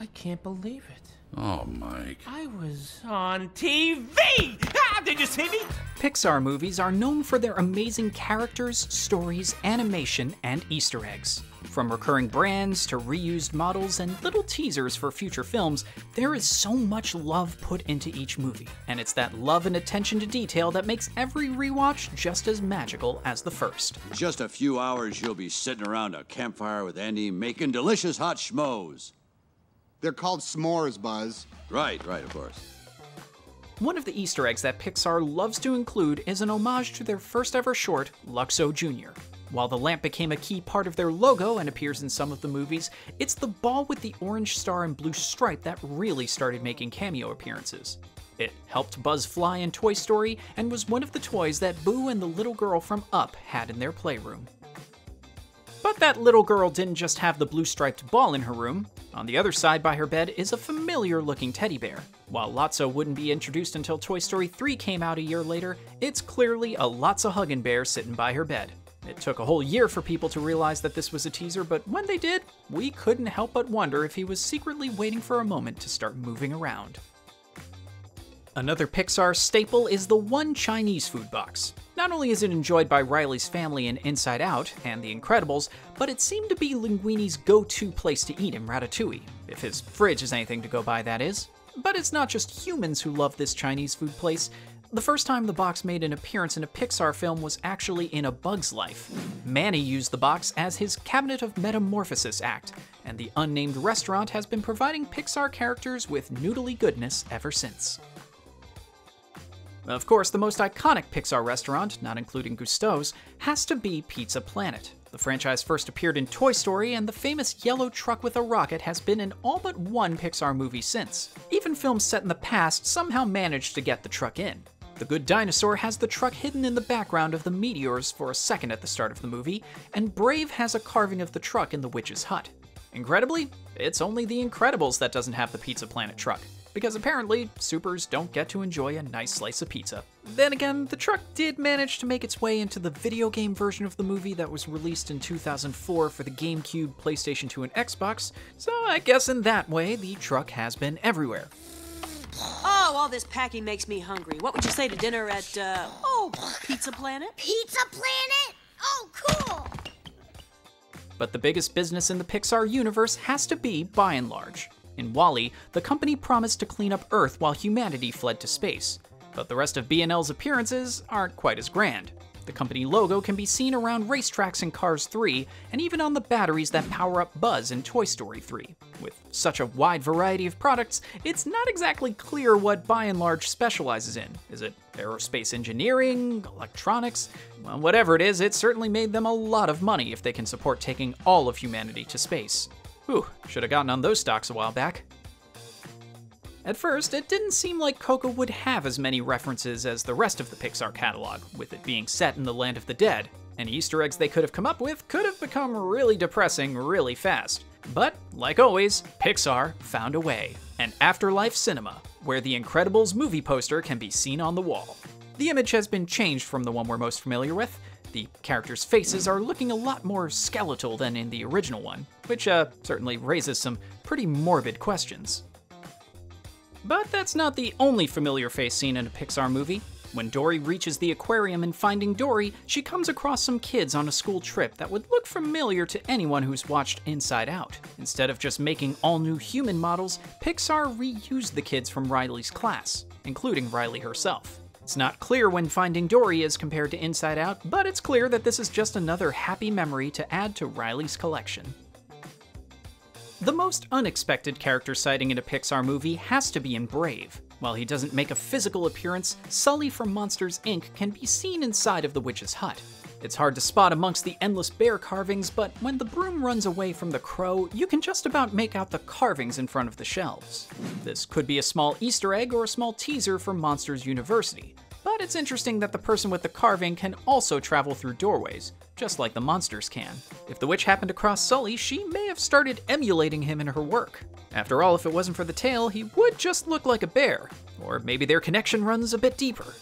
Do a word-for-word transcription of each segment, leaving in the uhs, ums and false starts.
I can't believe it. Oh, Mike. I was on T V! Ah, did you see me? Pixar movies are known for their amazing characters, stories, animation, and Easter eggs. From recurring brands to reused models and little teasers for future films, there is so much love put into each movie. And it's that love and attention to detail that makes every rewatch just as magical as the first. In just a few hours, you'll be sitting around a campfire with Andy making delicious hot schmoes. They're called s'mores, Buzz. Right, right, of course. One of the Easter eggs that Pixar loves to include is an homage to their first ever short, Luxo Junior While the lamp became a key part of their logo and appears in some of the movies, it's the ball with the orange star and blue stripe that really started making cameo appearances. It helped Buzz fly in Toy Story and was one of the toys that Boo and the little girl from Up! Had in their playroom. But that little girl didn't just have the blue-striped ball in her room. On the other side by her bed is a familiar-looking teddy bear. While Lotso wouldn't be introduced until Toy Story three came out a year later, it's clearly a Lotso Huggin' Bear sitting by her bed. It took a whole year for people to realize that this was a teaser, but when they did, we couldn't help but wonder if he was secretly waiting for a moment to start moving around. Another Pixar staple is the one Chinese food box. Not only is it enjoyed by Riley's family in Inside Out and The Incredibles, but it seemed to be Linguini's go-to place to eat in Ratatouille, if his fridge is anything to go by, that is. But it's not just humans who love this Chinese food place. The first time the box made an appearance in a Pixar film was actually in A Bug's Life. Manny used the box as his Cabinet of Metamorphosis act, and the unnamed restaurant has been providing Pixar characters with noodly goodness ever since. Of course, the most iconic Pixar restaurant, not including Gusto's, has to be Pizza Planet. The franchise first appeared in Toy Story, and the famous yellow truck with a rocket has been in all but one Pixar movie since. Even films set in the past somehow managed to get the truck in. The Good Dinosaur has the truck hidden in the background of the meteors for a second at the start of the movie, and Brave has a carving of the truck in the witch's hut. Incredibly, it's only The Incredibles that doesn't have the Pizza Planet truck. Because apparently, supers don't get to enjoy a nice slice of pizza. Then again, the truck did manage to make its way into the video game version of the movie that was released in two thousand four for the GameCube, PlayStation two, and Xbox, so I guess in that way, the truck has been everywhere. Oh, all this packing makes me hungry. What would you say to dinner at, uh, oh, Pizza Planet? Pizza Planet? Oh, cool! But the biggest business in the Pixar universe has to be Buy n Large. In Wall-E, the company promised to clean up Earth while humanity fled to space, but the rest of B and L's appearances aren't quite as grand. The company logo can be seen around racetracks in Cars three, and even on the batteries that power up Buzz in Toy Story three. With such a wide variety of products, it's not exactly clear what Buy n Large specializes in. Is it aerospace engineering, electronics? Well, whatever it is, it certainly made them a lot of money if they can support taking all of humanity to space. Ooh, should have gotten on those stocks a while back. At first, it didn't seem like Coco would have as many references as the rest of the Pixar catalog, with it being set in the land of the dead. Any Easter eggs they could have come up with could have become really depressing really fast. But, like always, Pixar found a way. An afterlife cinema, where the Incredibles movie poster can be seen on the wall. The image has been changed from the one we're most familiar with. The characters' faces are looking a lot more skeletal than in the original one, which uh, certainly raises some pretty morbid questions. But that's not the only familiar face seen in a Pixar movie. When Dory reaches the aquarium in Finding Dory, she comes across some kids on a school trip that would look familiar to anyone who's watched Inside Out. Instead of just making all new human models, Pixar reused the kids from Riley's class, including Riley herself. It's not clear when Finding Dory is compared to Inside Out, but it's clear that this is just another happy memory to add to Riley's collection. The most unexpected character sighting in a Pixar movie has to be in Brave. While he doesn't make a physical appearance, Sully from Monsters Incorporated can be seen inside of the witch's hut. It's hard to spot amongst the endless bear carvings, but when the broom runs away from the crow, you can just about make out the carvings in front of the shelves. This could be a small Easter egg or a small teaser for Monsters University, but it's interesting that the person with the carving can also travel through doorways, just like the monsters can. If the witch happened to cross Sully, she may have started emulating him in her work. After all, if it wasn't for the tail, he would just look like a bear, or maybe their connection runs a bit deeper.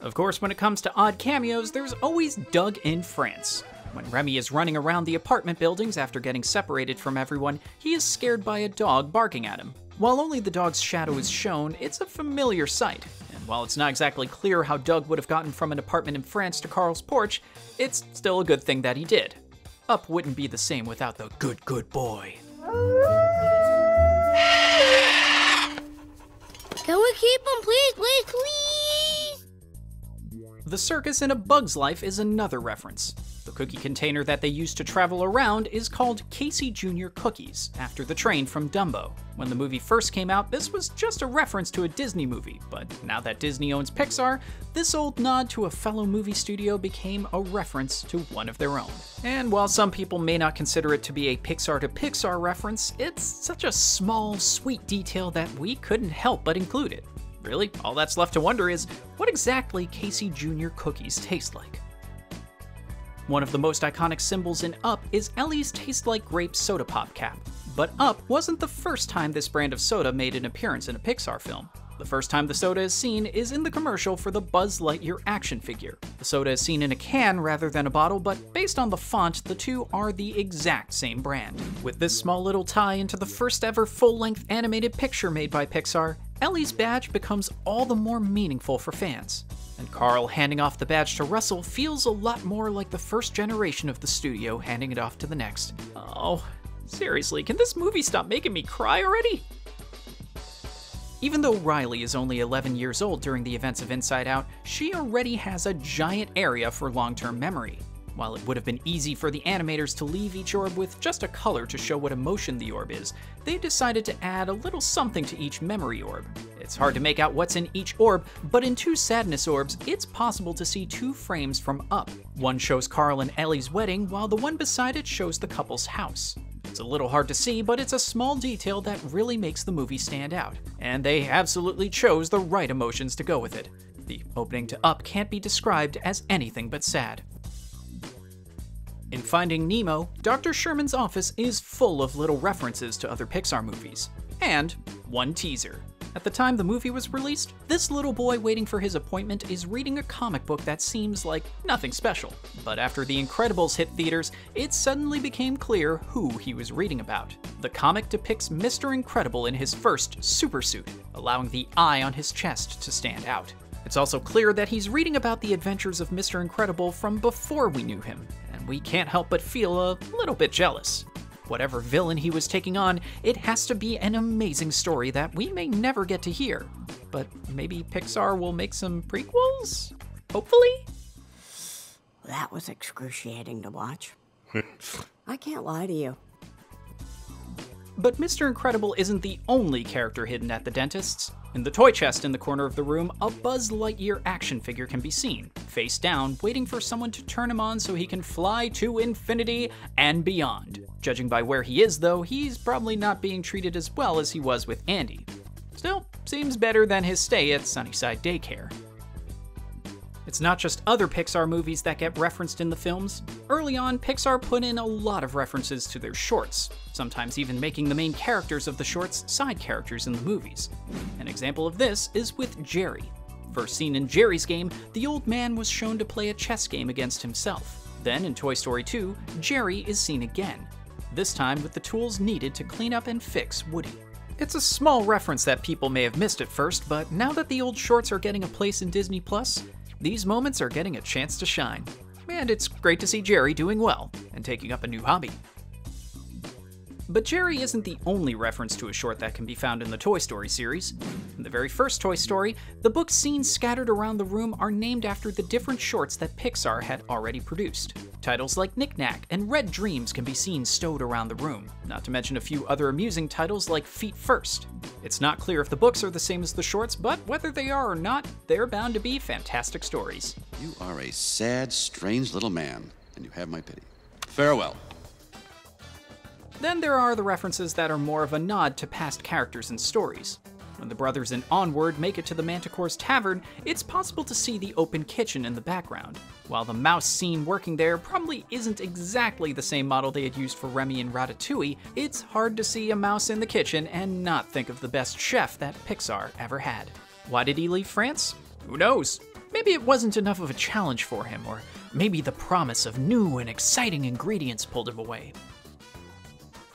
Of course, when it comes to odd cameos, there's always Doug in France. When Remy is running around the apartment buildings after getting separated from everyone, he is scared by a dog barking at him. While only the dog's shadow is shown, it's a familiar sight. And while it's not exactly clear how Doug would have gotten from an apartment in France to Carl's porch, it's still a good thing that he did. Up wouldn't be the same without the good, good boy. Can we keep him, please, please, please? The Circus in a Bug's Life is another reference. The cookie container that they used to travel around is called Casey Junior Cookies, after the train from Dumbo. When the movie first came out, this was just a reference to a Disney movie, but now that Disney owns Pixar, this old nod to a fellow movie studio became a reference to one of their own. And while some people may not consider it to be a Pixar to Pixar reference, it's such a small, sweet detail that we couldn't help but include it. Really, all that's left to wonder is, what exactly Casey Junior cookies taste like? One of the most iconic symbols in Up is Ellie's Taste-Like Grape Soda Pop cap. But Up wasn't the first time this brand of soda made an appearance in a Pixar film. The first time the soda is seen is in the commercial for the Buzz Lightyear action figure. The soda is seen in a can rather than a bottle, but based on the font, the two are the exact same brand. With this small little tie into the first ever full-length animated picture made by Pixar, Ellie's badge becomes all the more meaningful for fans. And Carl handing off the badge to Russell feels a lot more like the first generation of the studio handing it off to the next. Oh, seriously, can this movie stop making me cry already? Even though Riley is only eleven years old during the events of Inside Out, she already has a giant area for long-term memory. While it would have been easy for the animators to leave each orb with just a color to show what emotion the orb is, they decided to add a little something to each memory orb. It's hard to make out what's in each orb, but in two sadness orbs, it's possible to see two frames from Up. One shows Carl and Ellie's wedding, while the one beside it shows the couple's house. It's a little hard to see, but it's a small detail that really makes the movie stand out. And they absolutely chose the right emotions to go with it. The opening to Up can't be described as anything but sad. In Finding Nemo, Doctor Sherman's office is full of little references to other Pixar movies. And one teaser. At the time the movie was released, this little boy waiting for his appointment is reading a comic book that seems like nothing special. But after The Incredibles hit theaters, it suddenly became clear who he was reading about. The comic depicts Mister Incredible in his first supersuit, allowing the eye on his chest to stand out. It's also clear that he's reading about the adventures of Mister Incredible from before we knew him, and we can't help but feel a little bit jealous. Whatever villain he was taking on, it has to be an amazing story that we may never get to hear. But maybe Pixar will make some prequels? Hopefully? That was excruciating to watch. I can't lie to you. But Mister Incredible isn't the only character hidden at the dentist's. In the toy chest in the corner of the room, a Buzz Lightyear action figure can be seen, face down, waiting for someone to turn him on so he can fly to infinity and beyond. Judging by where he is, though, he's probably not being treated as well as he was with Andy. Still, seems better than his stay at Sunnyside Daycare. It's not just other Pixar movies that get referenced in the films. Early on, Pixar put in a lot of references to their shorts, sometimes even making the main characters of the shorts side characters in the movies. An example of this is with Geri. First seen in Geri's Game, the old man was shown to play a chess game against himself. Then in Toy Story two, Geri is seen again, this time with the tools needed to clean up and fix Woody. It's a small reference that people may have missed at first, but now that the old shorts are getting a place in Disney Plus, these moments are getting a chance to shine, and it's great to see Geri doing well and taking up a new hobby. But Geri isn't the only reference to a short that can be found in the Toy Story series. In the very first Toy Story, the book scenes scattered around the room are named after the different shorts that Pixar had already produced. Titles like Knick Knack and Red Dreams can be seen stowed around the room, not to mention a few other amusing titles like Feet First. It's not clear if the books are the same as the shorts, but whether they are or not, they're bound to be fantastic stories. You are a sad, strange little man, and you have my pity. Farewell. Then there are the references that are more of a nod to past characters and stories. When the brothers in Onward make it to the Manticore's Tavern, it's possible to see the open kitchen in the background. While the mouse seen working there probably isn't exactly the same model they had used for Remy and Ratatouille, it's hard to see a mouse in the kitchen and not think of the best chef that Pixar ever had. Why did he leave France? Who knows? Maybe it wasn't enough of a challenge for him, or Maybe the promise of new and exciting ingredients pulled him away.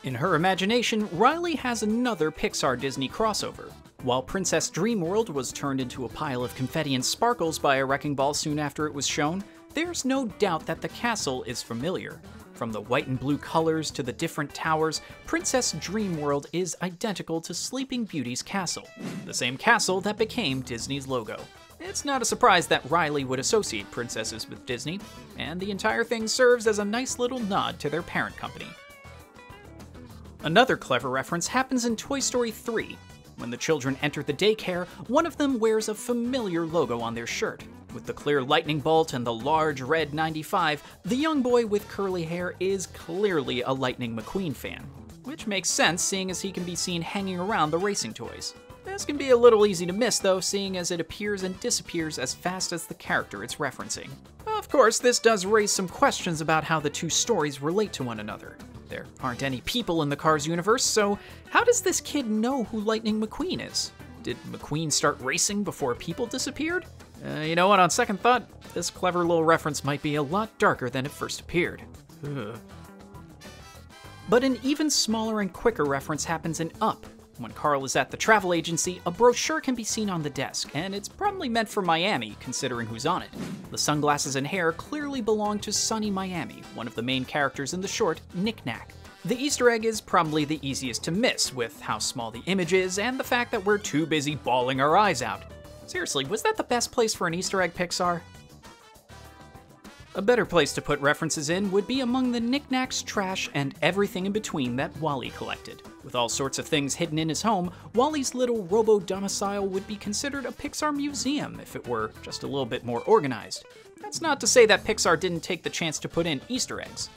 In her imagination, Riley has another Pixar-Disney crossover. While Princess Dreamworld was turned into a pile of confetti and sparkles by a wrecking ball soon after it was shown, there's no doubt that the castle is familiar. From the white and blue colors to the different towers, Princess Dreamworld is identical to Sleeping Beauty's castle, the same castle that became Disney's logo. It's not a surprise that Riley would associate princesses with Disney, and the entire thing serves as a nice little nod to their parent company. Another clever reference happens in Toy Story three. When the children enter the daycare, one of them wears a familiar logo on their shirt. With the clear lightning bolt and the large red ninety-five, the young boy with curly hair is clearly a Lightning McQueen fan, which makes sense seeing as he can be seen hanging around the racing toys. This can be a little easy to miss though, seeing as it appears and disappears as fast as the character it's referencing. Of course, this does raise some questions about how the two stories relate to one another. There aren't any people in the Cars universe, so how does this kid know who Lightning McQueen is? Did McQueen start racing before people disappeared? Uh, you know what, on second thought, this clever little reference might be a lot darker than it first appeared. Ugh. But an even smaller and quicker reference happens in Up! When Carl is at the travel agency, a brochure can be seen on the desk, and it's probably meant for Miami, considering who's on it. The sunglasses and hair clearly belong to Sunny Miami, one of the main characters in the short, Knick Knack. The Easter egg is probably the easiest to miss, with how small the image is and the fact that we're too busy bawling our eyes out. Seriously, was that the best place for an Easter egg, Pixar? A better place to put references in would be among the knickknacks, trash, and everything in between that Wall-E collected. With all sorts of things hidden in his home, Wall-E's little robo-domicile would be considered a Pixar museum if it were just a little bit more organized. That's not to say that Pixar didn't take the chance to put in Easter eggs.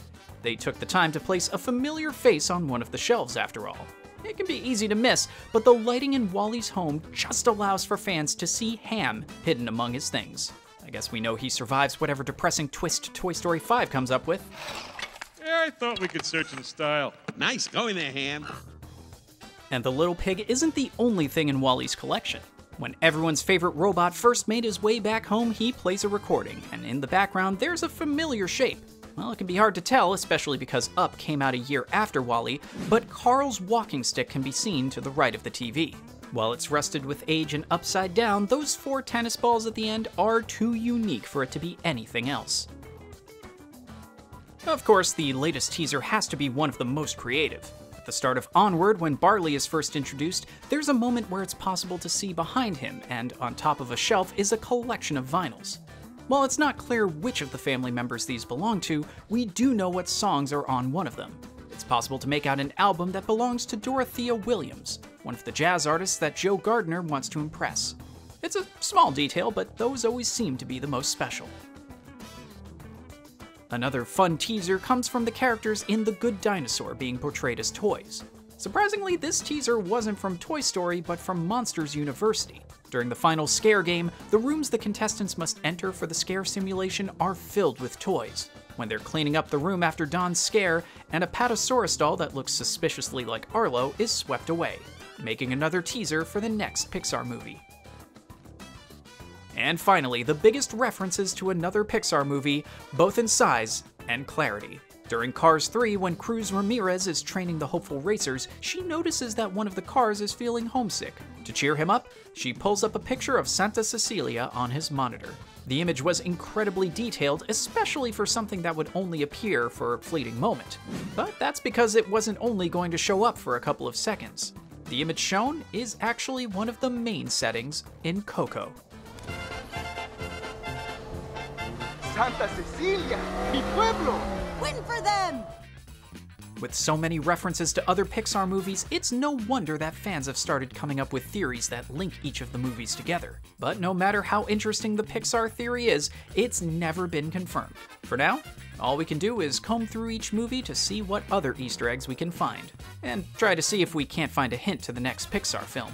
They took the time to place a familiar face on one of the shelves, after all. It can be easy to miss, but the lighting in Wall-E's home just allows for fans to see Ham hidden among his things. I guess we know he survives whatever depressing twist Toy Story five comes up with. Yeah, I thought we could search in style. Nice going there, Ham. And the little pig isn't the only thing in Wall-E's collection. When everyone's favorite robot first made his way back home, he plays a recording, and in the background there's a familiar shape. Well, it can be hard to tell, especially because Up came out a year after Wall-E, but Carl's walking stick can be seen to the right of the T V. While it's rusted with age and upside down, those four tennis balls at the end are too unique for it to be anything else. Of course, the latest teaser has to be one of the most creative. At the start of Onward, when Barley is first introduced, there's a moment where it's possible to see behind him, and on top of a shelf is a collection of vinyls. While it's not clear which of the family members these belong to, we do know what songs are on one of them. It's possible to make out an album that belongs to Dorothea Williams, one of the jazz artists that Joe Gardner wants to impress. It's a small detail, but those always seem to be the most special. Another fun teaser comes from the characters in The Good Dinosaur being portrayed as toys. Surprisingly, this teaser wasn't from Toy Story, but from Monsters University. During the final scare game, the rooms the contestants must enter for the scare simulation are filled with toys. When they're cleaning up the room after Don's scare, an Apatosaurus doll that looks suspiciously like Arlo is swept away, making another teaser for the next Pixar movie. And finally, the biggest references to another Pixar movie, both in size and clarity. During Cars three, when Cruz Ramirez is training the hopeful racers, she notices that one of the cars is feeling homesick. To cheer him up, she pulls up a picture of Santa Cecilia on his monitor. The image was incredibly detailed, especially for something that would only appear for a fleeting moment. But that's because it wasn't only going to show up for a couple of seconds. The image shown is actually one of the main settings in Coco. Santa Cecilia, mi pueblo! Win for them! With so many references to other Pixar movies, it's no wonder that fans have started coming up with theories that link each of the movies together. But no matter how interesting the Pixar theory is, it's never been confirmed. For now, all we can do is comb through each movie to see what other Easter eggs we can find, and try to see if we can't find a hint to the next Pixar film.